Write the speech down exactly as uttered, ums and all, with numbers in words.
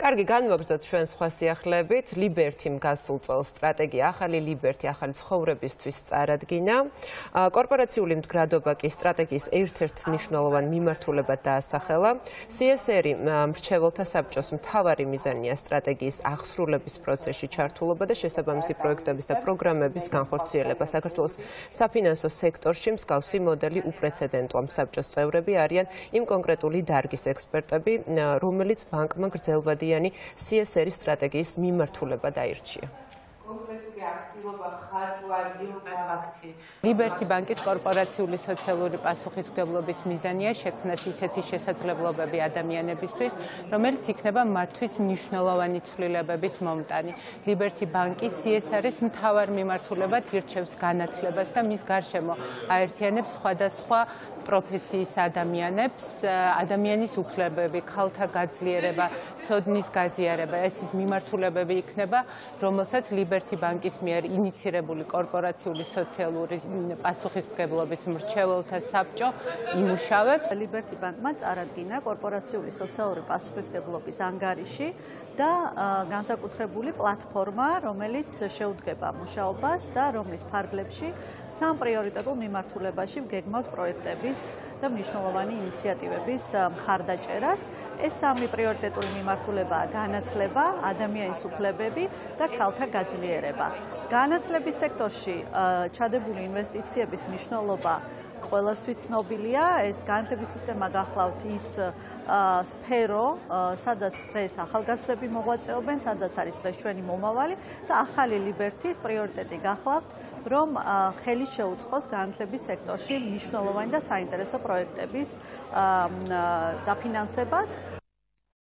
კარგი განვაგრძოთ ჩვენს სხვა სიახლეებით. Ლიბერთიმ გასულ წელს სტრატეგია ახალი ლიბერთი ახალი ცხოვრებისთვის წარადგინა. Კორპორაციული მდგრადობა კი სტრატეგიის ერთ-ერთ მნიშვნელოვან მიმართულებად დაასახელა. სი ეს არი მრჩეველთა საბჭოს მთავარი მიზანია სტრატეგიის აღსრულების პროცესში ჩართულობა და შესაბამისი პროექტების და პროგრამების განხორციელება. Საქართველოს საფინანსო სექტორში მსგავსი მოდელი უპრეცედენტოა. Საბჭოს წევრები არიან იმ კონკრეტული დარგის ექსპერტები, რომელიც ბანკმა გრძელვადი ani სი ეს რის სტრატეგიის მიმართულება დაირჩია. Liberty Bankis korporațiului socialului pasuxismgevlobis mizania shekhvnas iseti შესაძლებლობები ადამიანებისთვის, რომელიც იქნება მათთვის მნიშვნელოვანი ცვლილებების მომტანი. Liberty Bankis სი ეს რის მთავარ მიმართულებად ირჩევს განათლებას და მის გარშემო აერთიანებს სხვადასხვა პროფესიის ადამიანებს, ადამიანის უფლებები, ქალთა გაძლიერება, სოდნის გაზიარება. ეს ის მიმართულებები იქნება, რომელსაც Liberty Bankis მიერ ინიცირებული კორპორაციული სოციალური პასუხისმგებლობის მრჩეველთა საბჭო იმუშავებს. Liberty Bank-მა წარადგინა კორპორაციული სოციალური პასუხისმგებლობის ანგარიში და განსაკუთრებული პლატფორმა, რომელიც შეუდგება მუშაობას და რომლის ფარგლებში სამ პრიორიტეტულ მიმართულებაში გეგმავთ პროექტების და მნიშვნელოვანი ინიციატივების მხარდაჭერას. ეს სამი პრიორიტეტული მიმართულებაა განათლება, ადამიანის უფლებები და ქალთა გაძლიერება. Განათლების სექტორში ჩადებული ინვესტიციების მნიშვნელობა ყველასთვის ცნობილია. Ეს განათლების სისტემა გახლავთ ის სფერო, სადაც დღეს ახალგაზრდები მოღვაწეობენ, სადაც არის დღეს ჩვენი მომავალი და ახალი ლიბერთის პრიორიტეტი გახლავთ, რომ ხელი შეუწყოს განათლების სექტორში მნიშვნელოვანი და საინტერესო პროექტების დაფინანსებას,